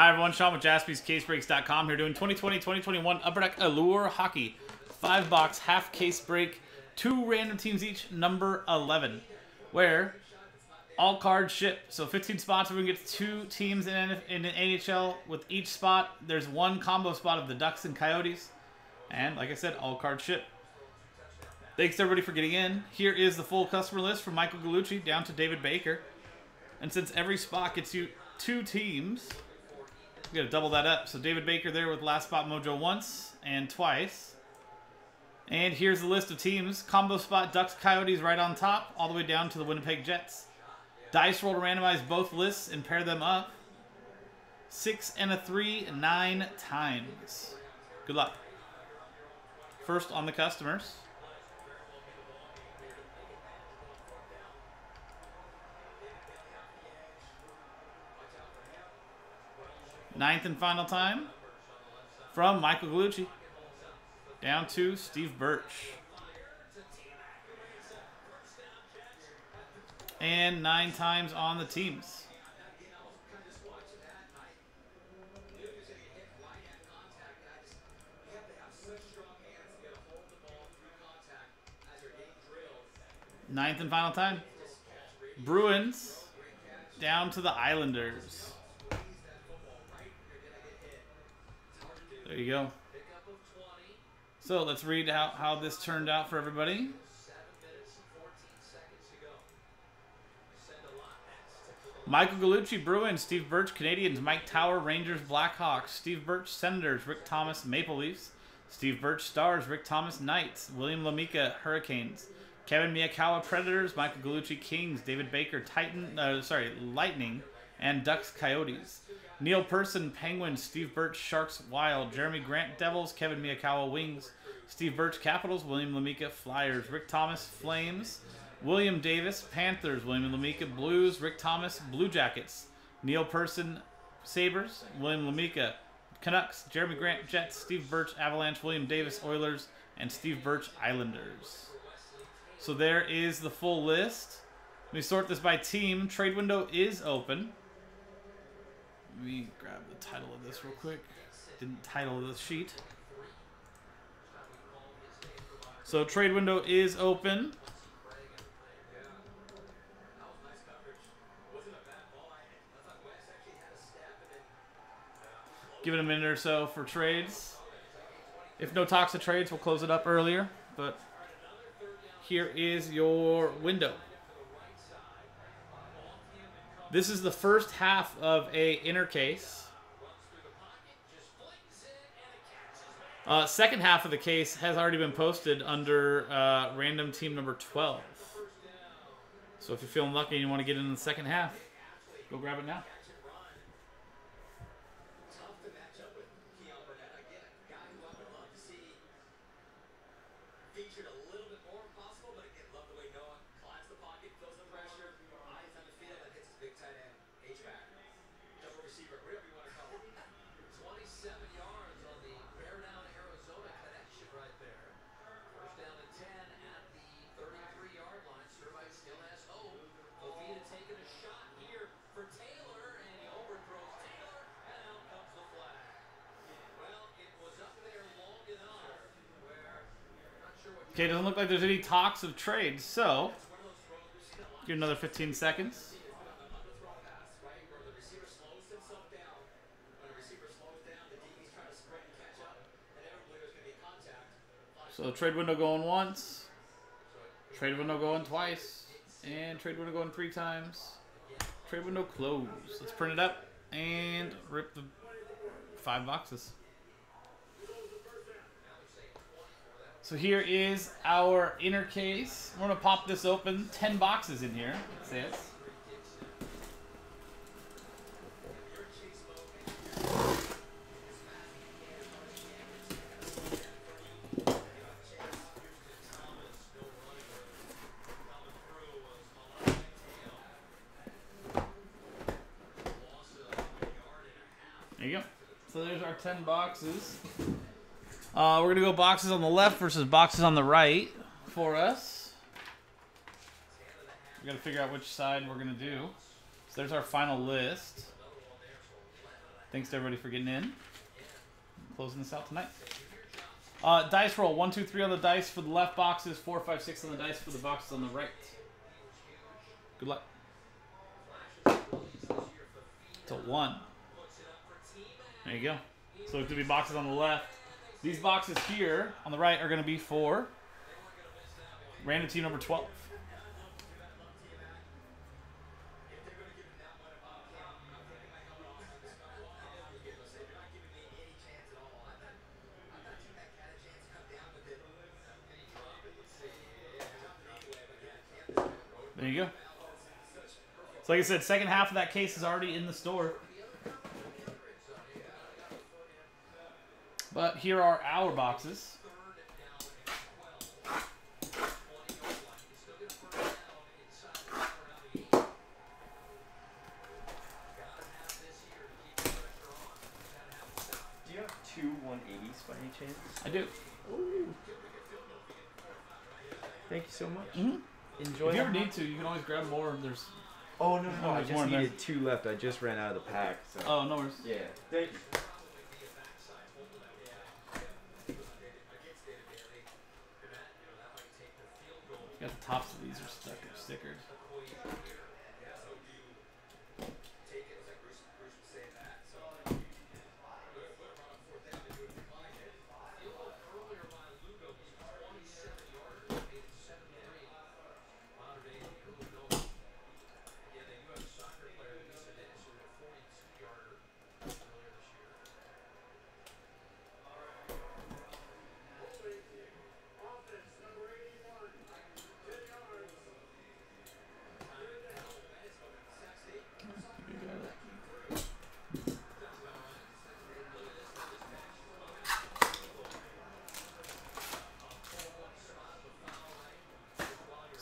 Hi everyone, Sean with JaspysCaseBreaks.com here doing 2020-2021 Upper Deck Allure Hockey. 5-box, half case break, 2 random teams each, number 11, where all cards ship. So 15 spots, we can get 2 teams in an NHL with each spot. There's one combo spot of the Ducks and Coyotes. And like I said, all cards ship. Thanks everybody for getting in. Here is the full customer list from Michael Gallucci down to David Baker. And since every spot gets you 2 teams, we got to double that up. So David Baker there with Last Spot Mojo once and twice. And here's the list of teams. Combo spot, Ducks, Coyotes right on top, all the way down to the Winnipeg Jets. Dice roll to randomize both lists and pair them up. 6 and a 3, 9 times. Good luck. First on the customers. Ninth and final time from Michael Gallucci down to Steve Birch. And 9 times on the teams. Ninth and final time. Bruins down to the Islanders. There you go. So let's read how this turned out for everybody. Michael Gallucci, Bruins. Steve Birch, Canadians. Mike Tower, Rangers. Blackhawks. Steve Birch, Senators. Rick Thomas, Maple Leafs. Steve Birch, Stars. Rick Thomas, Knights. William Lamica, Hurricanes. Kevin Miyakawa, Predators. Michael Gallucci, Kings. David Baker, Lightning. And Ducks, Coyotes. Neil Person, Penguins. Steve Birch, Sharks, Wild. Jeremy Grant, Devils. Kevin Miyakawa, Wings. Steve Birch, Capitals. William Lamica, Flyers. Rick Thomas, Flames. William Davis, Panthers. William Lamica, Blues. Rick Thomas, Blue Jackets. Neil Person, Sabres. William Lamica, Canucks. Jeremy Grant, Jets. Steve Birch, Avalanche. William Davis, Oilers. And Steve Birch, Islanders. So there is the full list. Let me sort this by team. Trade window is open. Let me grab the title of this real quick. Didn't title this sheet. So trade window is open. Give it a minute or so for trades. If no talks of trades, we'll close it up earlier. But here is your window. This is the first half of a inner case. Second half of the case has already been posted under random team number 12. So if you're feeling lucky and you want to get in the second half, go grab it now. Okay, it doesn't look like there's any talks of trades, so give another 15 seconds. So trade window going once, trade window going twice, and trade window going 3 times. Trade window closed. Let's print it up and rip the 5 boxes. So here is our inner case. We're gonna pop this open. 10 boxes in here, it says. There you go. So there's our 10 boxes. We're going to go boxes on the left versus boxes on the right for us. We've got to figure out which side we're going to do. So there's our final list. Thanks to everybody for getting in. Closing this out tonight. Dice roll. 1, 2, 3 on the dice for the left boxes. 4, 5, 6 on the dice for the boxes on the right. Good luck. It's a 1. There you go. So it's going to be boxes on the left. These boxes here on the right are going to be for random team number 12. There you go. So like I said, second half of that case is already in the store. But here are our boxes. Do you have two 180s by any chance? I do. Ooh. Thank you so much. Mm-hmm. Enjoy. If you ever need to, you can always grab more. There's. Oh no, no, I just needed 2 left. I just ran out of the pack. So. Oh no worries. Yeah. Thank you. Got the tops of these are stuck or stickered.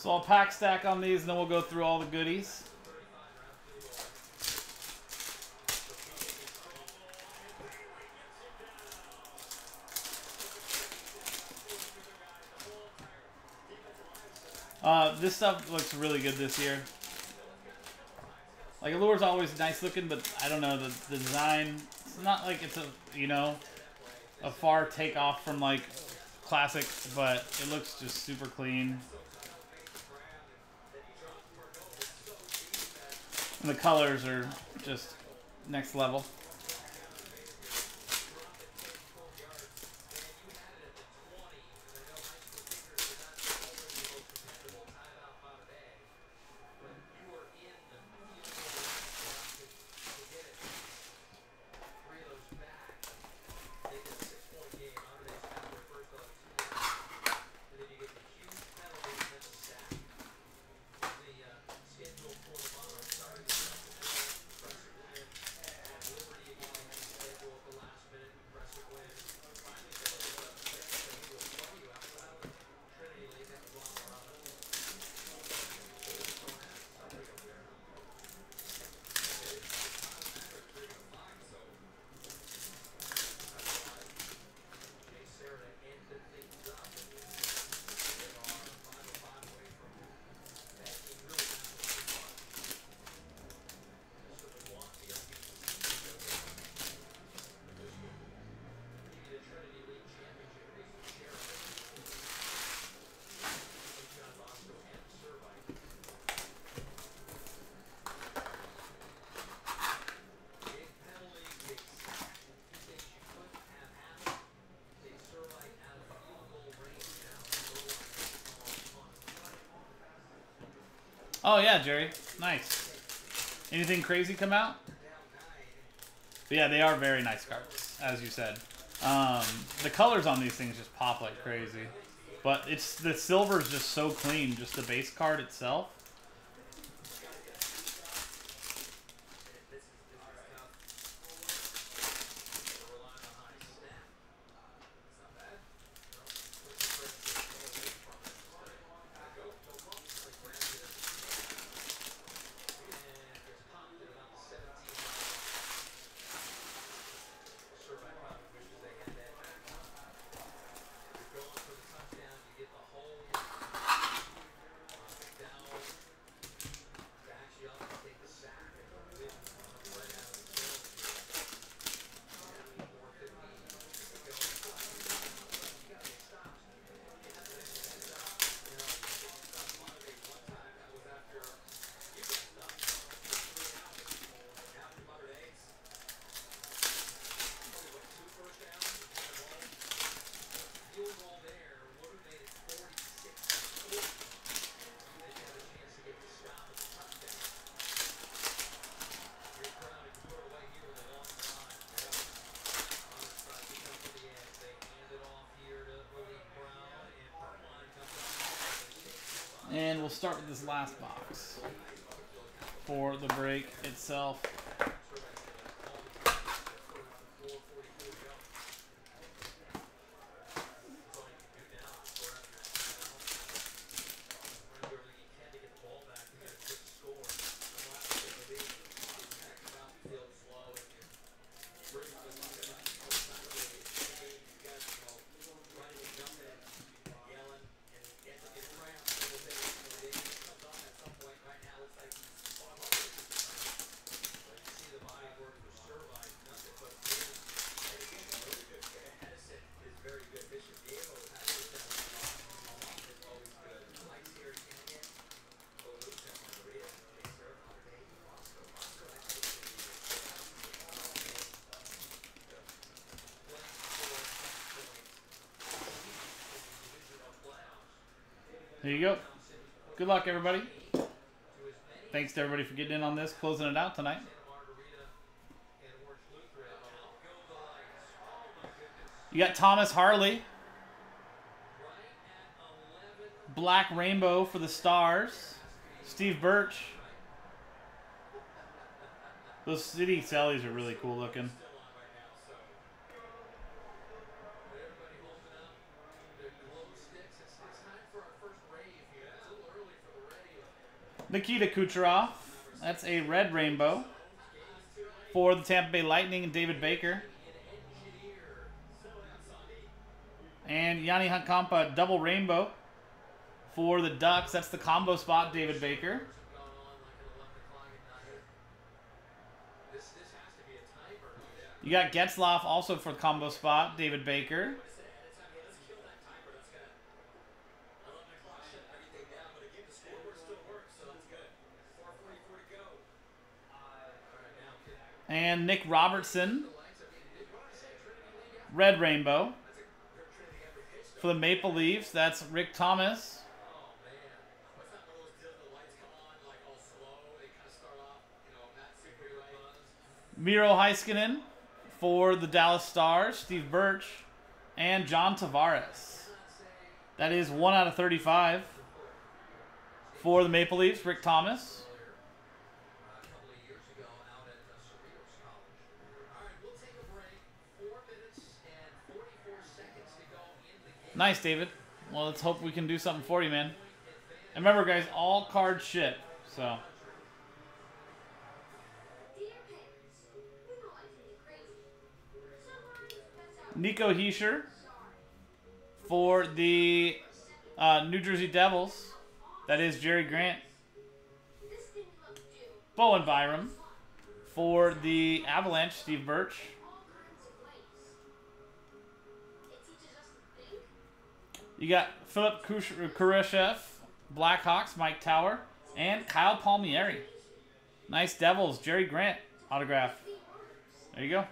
So I'll pack stack on these, and then we'll go through all the goodies. This stuff looks really good this year. Like, Allure's always nice looking, but I don't know, the design, it's not like it's a, you know, a far takeoff from, like, classic, but it looks just super clean. And the colors are just next level. Oh, yeah, Jerry. Nice. Anything crazy come out? But yeah, they are very nice cards, as you said. The colors on these things just pop like crazy. But it's the silver is just so clean, just the base card itself. we'll start with this last box for the break itself. There you go. Good luck, everybody. Thanks to everybody for getting in on this, closing it out tonight. You got Thomas Harley. Black Rainbow for the Stars. Steve Birch. Those City Sellies are really cool looking. Nikita Kucherov, that's a red rainbow for the Tampa Bay Lightning, and David Baker. And Yanni Hakampa, double rainbow for the Ducks. That's the combo spot, David Baker. You got Getzloff also for combo spot, David Baker. And Nick Robertson, red rainbow. For the Maple Leafs, that's Rick Thomas. Miro Heiskanen for the Dallas Stars, Steve Birch, and John Tavares. That is 1/35 for the Maple Leafs, Rick Thomas. Nice, David. Well, let's hope we can do something for you, man. And remember, guys, all cards ship, so. Nico Heischer for the New Jersey Devils. That is Jeremy Grant. Bowen Byram for the Avalanche, Steve Birch. You got Philipp Kurashev, Blackhawks, Mike Tower, and Kyle Palmieri. Nice Devils, Jeremy Grant autograph. There you go.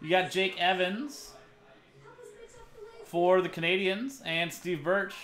You got Jake Evans for the Canadiens and Steve Birch.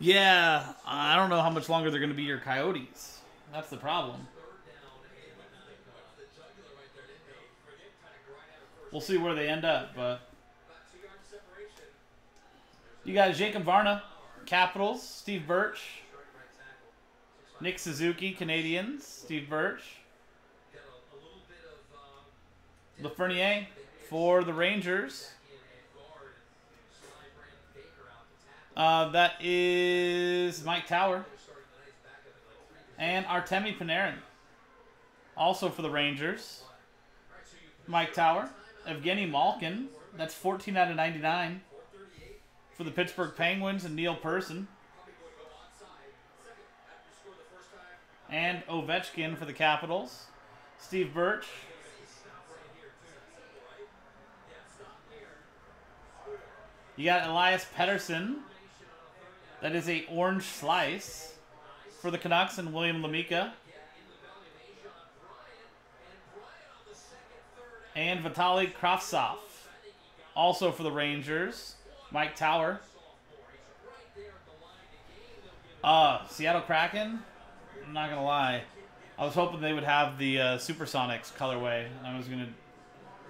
Yeah, I don't know how much longer they're going to be your Coyotes. That's the problem. We'll see where they end up, but you got Jacob Varna, Capitals, Steve Birch, Nick Suzuki, Canadians, Steve Birch, Lafreniere for the Rangers. That is Mike Tower and Artemi Panarin, also for the Rangers. Mike Tower, Evgeny Malkin, that's 14 out of 99 for the Pittsburgh Penguins, and Neil Person. And Ovechkin for the Capitals, Steve Birch. You got Elias Pettersson, that is a orange slice for the Canucks, and William Lamica. And Vitali Kravtsov, also for the Rangers. Mike Tower. Seattle Kraken? I'm not going to lie. I was hoping they would have the Supersonics colorway. I was going to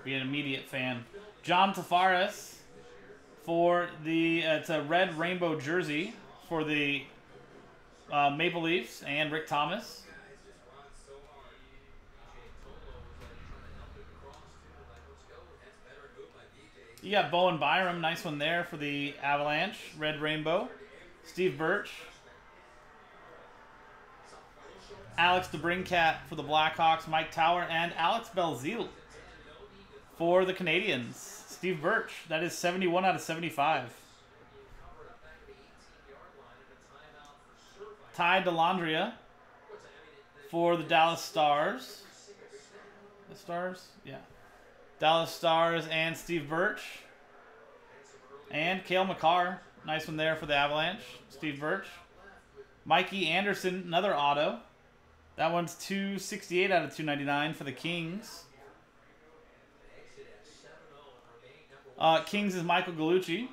be an immediate fan. John Tavares for the... it's a red rainbow jersey for the Maple Leafs, and Rick Thomas. You got Bowen Byram, nice one there for the Avalanche, red rainbow. Steve Birch. Alex DeBrincat for the Blackhawks, Mike Tower, and Alex Belzile for the Canadians. Steve Birch, that is 71 out of 75. Ty Dellandria for the Dallas Stars. The Stars? Yeah. Dallas Stars, and Steve Birch. And Cale Makar. Nice one there for the Avalanche. Steve Birch. Mikey Anderson, another auto. That one's 268 out of 299 for the Kings. Kings is Michael Gallucci.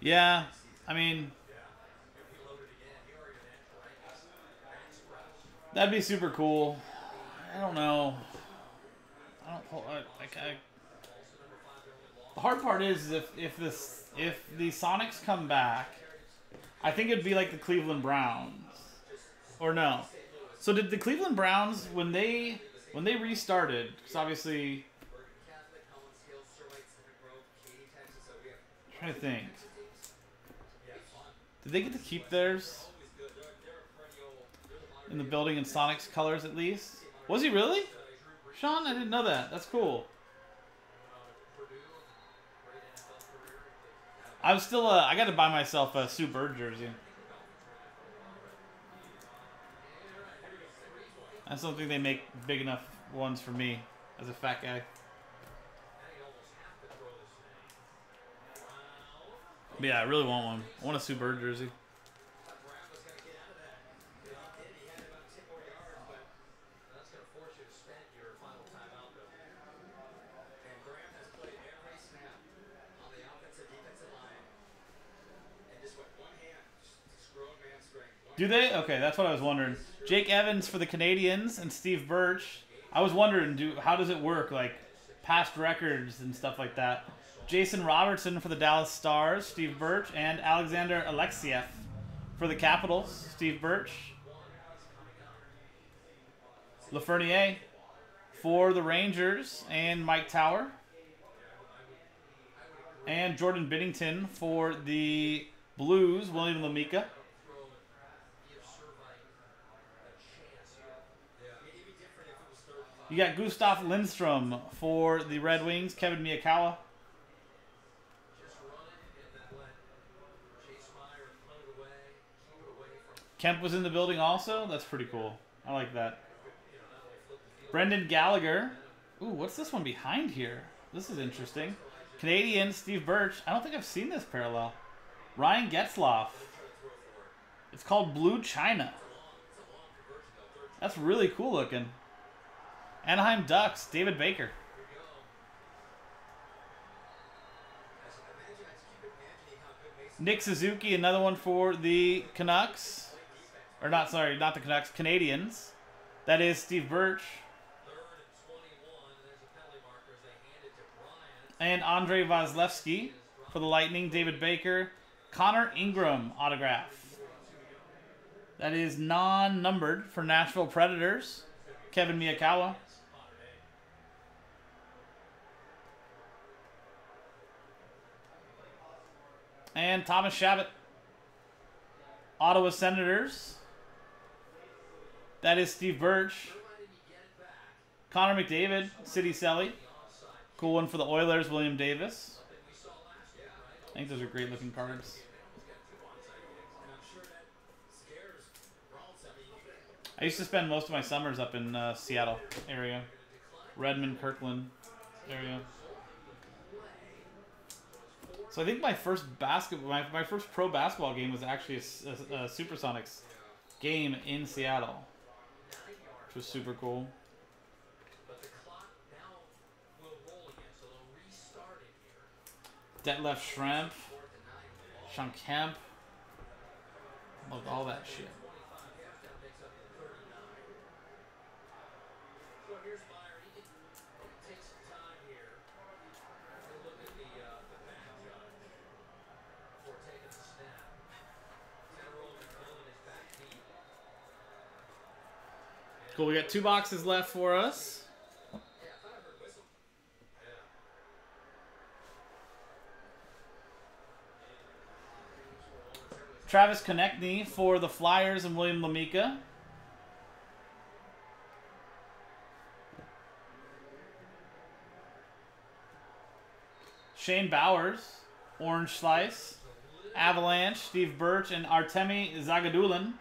Yeah, I mean... that'd be super cool. I don't know. The hard part is if the Sonics come back, I think it'd be like the Cleveland Browns, or no? So did the Cleveland Browns when they restarted? Because obviously, I'm trying to think. Did they get to keep theirs? In the building in Sonics colors, at least. Was he really? Sean, I didn't know that. That's cool. I'm still, I got to buy myself a Sue Bird jersey. I just don't think they make big enough ones for me as a fat guy. But yeah, I really want one. I want a Sue Bird jersey. Do they? Okay, that's what I was wondering. Jake Evans for the Canadians and Steve Birch. I was wondering, how does it work? Like, past records and stuff like that. Jason Robertson for the Dallas Stars, Steve Birch, and Alexander Alexiev for the Capitals, Steve Birch. Lafreniere for the Rangers and Mike Tower. And Jordan Binnington for the Blues, William Lamica. You got Gustav Lindstrom for the Red Wings, Kevin Miyakawa. Kemp was in the building also? That's pretty cool. I like that. Brendan Gallagher. Ooh, what's this one behind here? This is interesting. Canadian, Steve Birch. I don't think I've seen this parallel. Ryan Getzloff. It's called Blue China. That's really cool looking. Anaheim Ducks, David Baker. Nick Suzuki, another one for the Canucks. Or not, sorry, not the Canucks, Canadians. That is Steve Birch. And Andre Vasilevsky for the Lightning, David Baker. Connor Ingram autograph. That is non-numbered for Nashville Predators, Kevin Miyakawa. And Thomas Shabbat, Ottawa Senators. That is Steve Birch. Connor McDavid, City Selly. Cool one for the Oilers, William Davis. I think those are great looking cards. I used to spend most of my summers up in Seattle area. Redmond, Kirkland area. So I think my first basketball, my first pro basketball game was actually a Supersonics game in Seattle, which was super cool. Detlef Schrempf, Sean Kemp, loved all that shit. Cool, we got two boxes left for us. Travis Konechny for the Flyers and William Lamica. Shane Bowers, Orange Slice. Avalanche, Steve Birch, and Artemi Zagadulin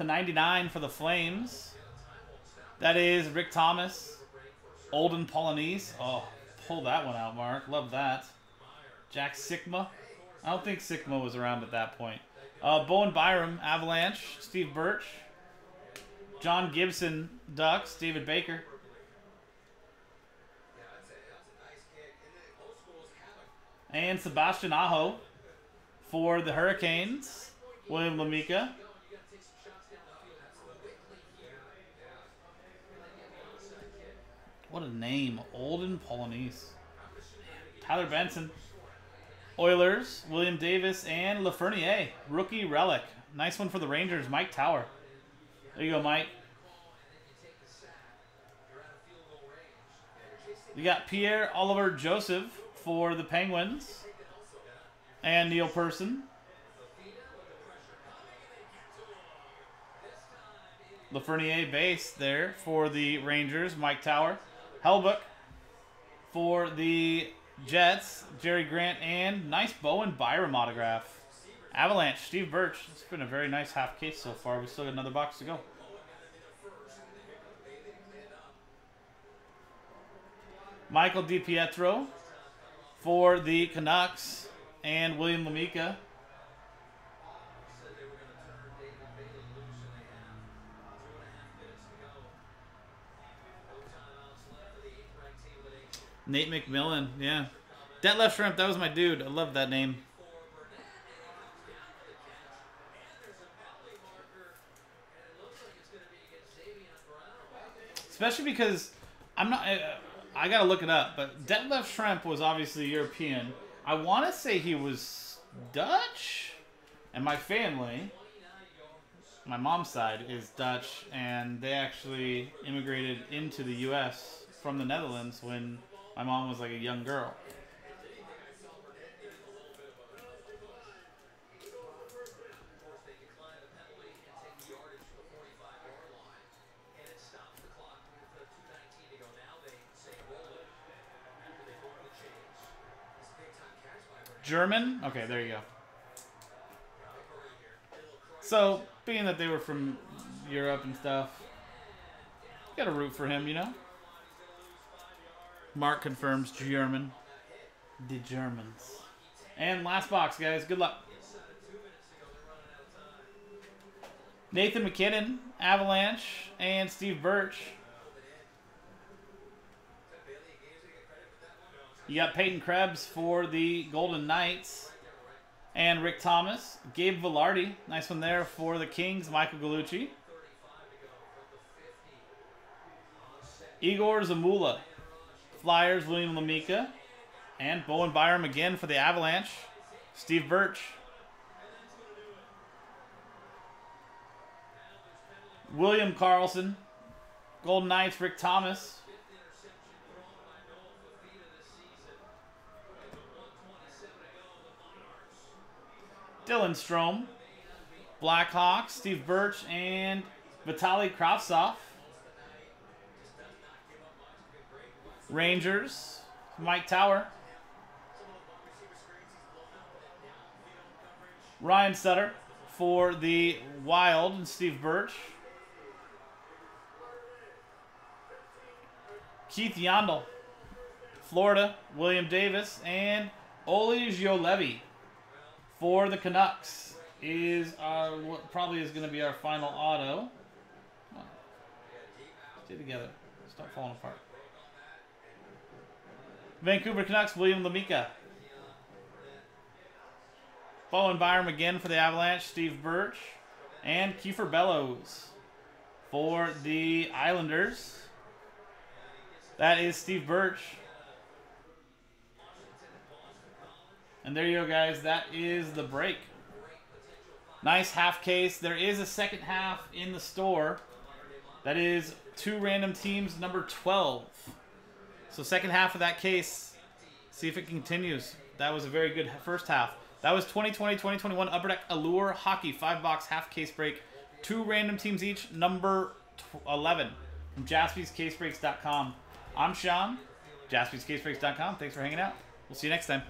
/99 for the Flames. That is Rick Thomas, Olden Polonese. Oh, pull that one out, Mark. Love that. Jack Sikma. I don't think Sikma was around at that point. Bowen Byram, Avalanche. Steve Birch. John Gibson, Ducks. David Baker. And Sebastian Aho for the Hurricanes, William Lamica. What a name. Olden Polonese. Tyler Benson. Oilers, William Davis, and Lafreniere. Rookie relic. Nice one for the Rangers, Mike Tower. There you go, Mike. You got Pierre Oliver Joseph for the Penguins. And Neil Person. Lafreniere base there for the Rangers, Mike Tower. Hellbuck for the Jets, Jerry Grant, and nice Bowen Byram autograph. Avalanche, Steve Birch. It's been a very nice half case so far. We still got another box to go. Michael DiPietro for the Canucks and William Lamica. Nate McMillan, yeah. Detlef Schrempf, that was my dude. I love that name. Especially because I'm not. I gotta look it up. But Detlef Schrempf was obviously European. I want to say he was Dutch, and my family, my mom's side, is Dutch, and they actually immigrated into the U.S. from the Netherlands when my mom was like a young girl. German? Okay, there you go. So, being that they were from Europe and stuff, you gotta root for him, you know? Mark confirms German. The Germans. And last box, guys. Good luck. Nathan McKinnon, Avalanche, and Steve Birch. You got Peyton Krebs for the Golden Knights. And Rick Thomas, Gabe Velarde, nice one there for the Kings, Michael Gallucci. Igor Zamula, Flyers, William Lamica. And Bowen Byram again for the Avalanche, Steve Birch. William Karlsson, Golden Knights, Rick Thomas. Dylan Strome, Blackhawks, Steve Birch, and Vitali Kravtsov. Rangers, Mike Tower. Ryan Sutter for the Wild and Steve Birch. Keith Yandel, Florida, William Davis, and Ole Georgiev for the Canucks is our, what probably is going to be our final auto. Come on. Stay together. Stop falling apart. Vancouver Canucks, William Lamica. Bowen Byram again for the Avalanche, Steve Birch, and Kiefer Bellows for the Islanders. That is Steve Birch. And there you go, guys. That is the break. Nice half case. There is a second half in the store. That is two random teams, number 12. So second half of that case. See if it continues. That was a very good first half. That was 2020-2021 Upper Deck Allure Hockey 5-box half case break. Two random teams each, number 11 from JaspysCaseBreaks.com. I'm Sean, JaspysCaseBreaks.com. Thanks for hanging out. We'll see you next time.